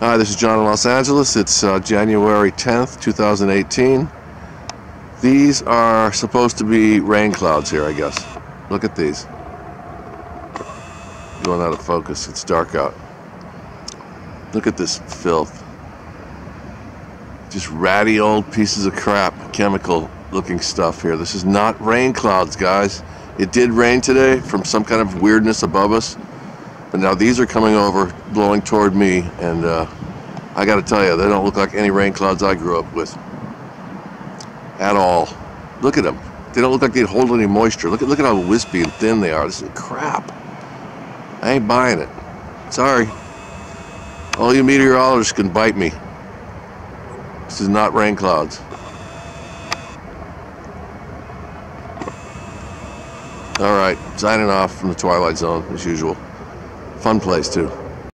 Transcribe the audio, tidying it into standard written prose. Hi, this is John in Los Angeles. It's January 10th, 2018. These are supposed to be rain clouds here, I guess. Look at these. Going out of focus. It's dark out. Look at this filth. Just ratty old pieces of crap, chemical looking stuff here. This is not rain clouds, guys. It did rain today from some kind of weirdness above us. But now these are coming over, blowing toward me, and I gotta tell you, they don't look like any rain clouds I grew up with. At all. Look at them. They don't look like they'd hold any moisture. Look at how wispy and thin they are. This is crap. I ain't buying it. Sorry. All you meteorologists can bite me. This is not rain clouds. Alright, signing off from the Twilight Zone, as usual. Fun place, too.